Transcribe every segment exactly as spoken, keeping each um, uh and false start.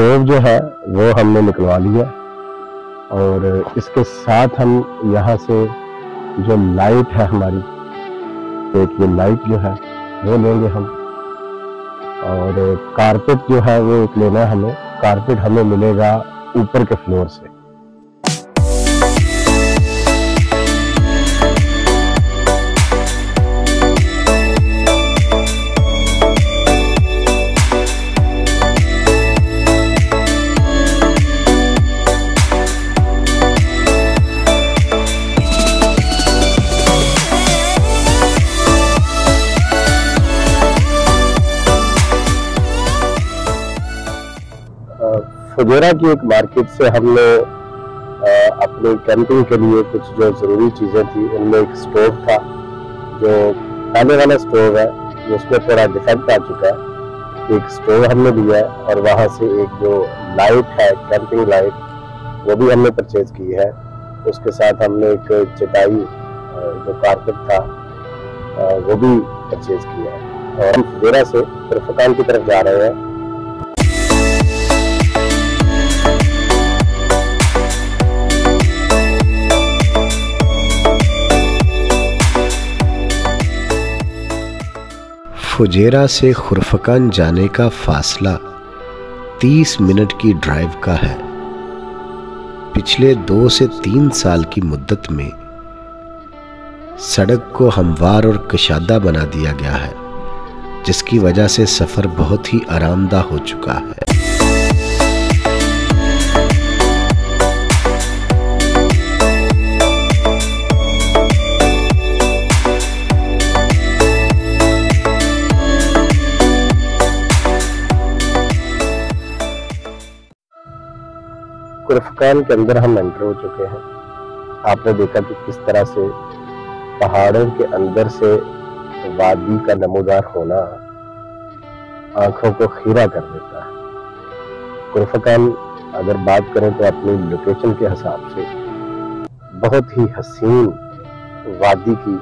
Stove जो है वो हमने निकलवा लिया, और इसके साथ हम यहाँ से जो लाइट है हमारी एक ये लाइट जो है वो लेंगे हम, और कारपेट जो है वो एक लेना है हमें। कारपेट हमें मिलेगा ऊपर के फ्लोर से। फुजेरा की एक मार्केट से हमने अपने कैंपिंग के लिए कुछ जो ज़रूरी चीज़ें थी उनमें एक स्टोव था, जो पहले वाला स्टोव है उसमें थोड़ा डिफेक्ट आ चुका है, एक स्टोव हमने लिया है, और वहाँ से एक जो लाइट है कैंपिंग लाइट वो भी हमने परचेज़ की है। उसके साथ हमने एक चटाई जो कारपेट था वो भी परचेज़ किया है, और हम फुजेरा से खरफकान की तरफ जा रहे हैं। फुजेरा से खुरफकान जाने का फासला तीस मिनट की ड्राइव का है। पिछले दो से तीन साल की मुद्दत में सड़क को हमवार और कशादा बना दिया गया है, जिसकी वजह से सफ़र बहुत ही आरामदा हो चुका है। खुरफकान के अंदर हम एंटर हो चुके हैं। आपने देखा कि किस तरह से पहाड़ों के अंदर से वादी का नमोदार होना आंखों को खीरा कर देता है। खुरफकान अगर बात करें तो अपनी लोकेशन के हिसाब से बहुत ही हसीन वादी की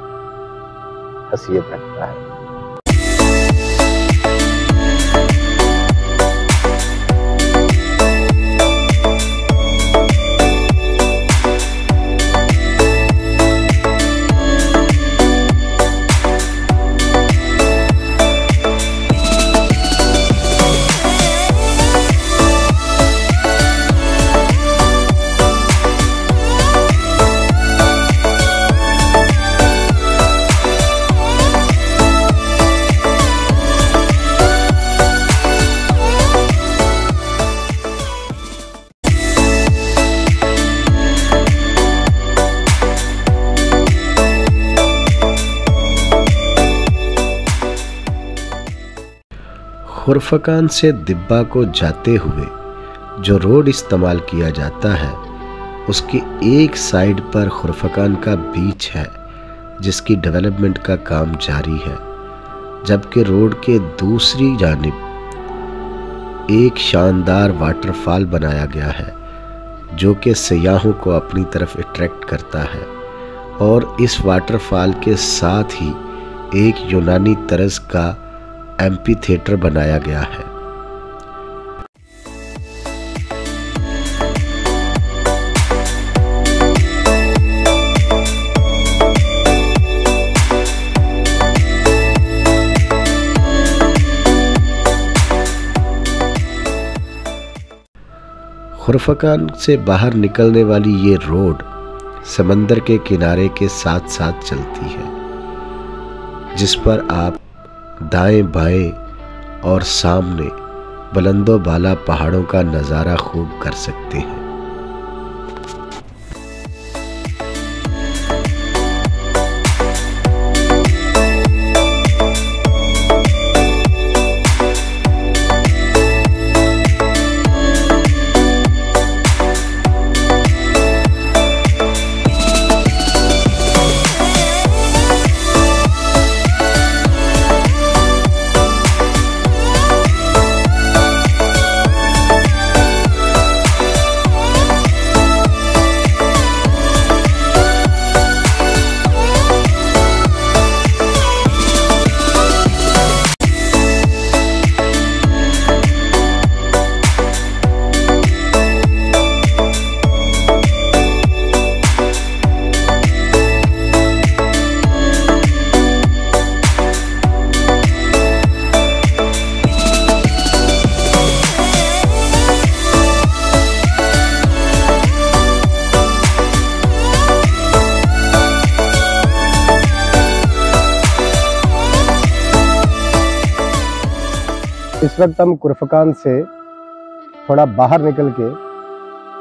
हैसियत रखता है। खुरफकान से दिब्बा को जाते हुए जो रोड इस्तेमाल किया जाता है उसकी एक साइड पर खुरफकान का बीच है, जिसकी डेवलपमेंट का काम जारी है, जबकि रोड के दूसरी जानिब एक शानदार वाटरफॉल बनाया गया है जो कि सयाहों को अपनी तरफ अट्रैक्ट करता है। और इस वाटरफॉल के साथ ही एक यूनानी तर्ज का एम्पी थिएटर बनाया गया है। खुरफकान से बाहर निकलने वाली ये रोड समंदर के किनारे के साथ साथ चलती है, जिस पर आप दाएं बाएं और सामने बुलंदो बाला पहाड़ों का नज़ारा खूब कर सकते हैं। इस वक्त हम खुर्फकान से थोड़ा बाहर निकल के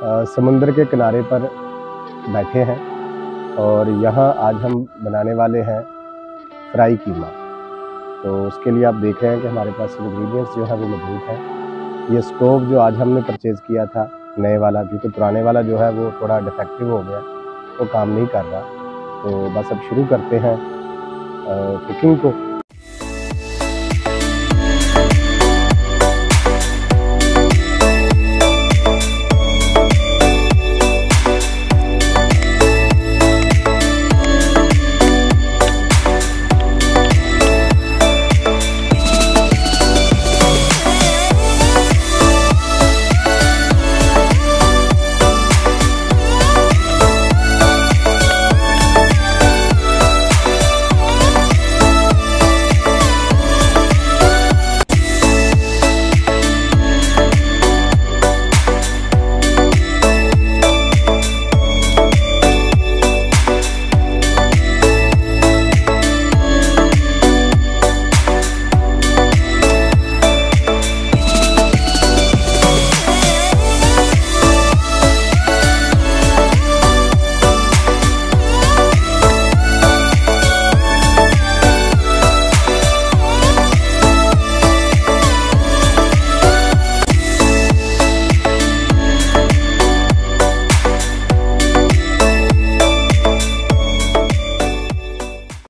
आ, समुंदर के किनारे पर बैठे हैं और यहाँ आज हम बनाने वाले हैं फ्राई कीमा। तो उसके लिए आप देख रहे हैं कि हमारे पास इंग्रेडिएंट्स जो है वो मौजूद हैं। ये स्टोव जो आज हमने परचेज़ किया था नए वाला, क्योंकि पुराने वाला जो है वो थोड़ा डिफेक्टिव हो गया, वो तो काम नहीं कर रहा। तो बस अब शुरू करते हैं कुकिंग को।